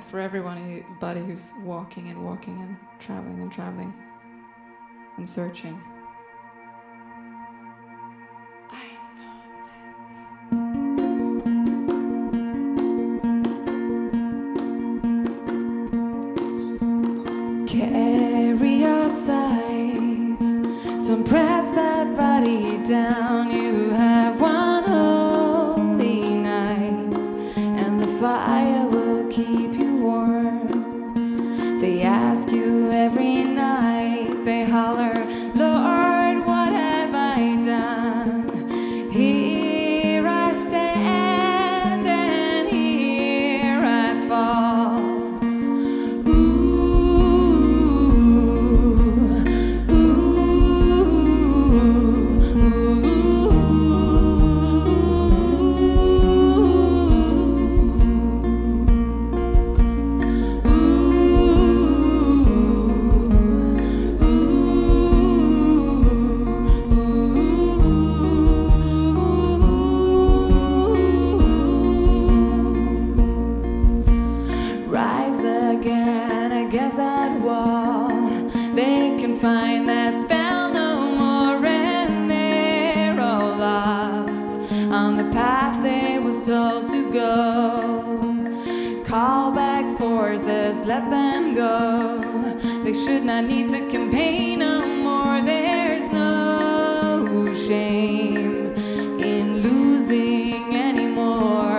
bad for everybody who's walking and traveling and traveling and searching. Carry your sighs, don't press that body down. You have one holy night, and the fire will keep you warm. They ask you every night, they holler, Lord, what have I done? Here I stand and here I fall. Guess that wall, they can find that spell no more, and they're all lost on the path they was told to go. Call back forces, let them go. They should not need to campaign no more. There's no shame in losing anymore.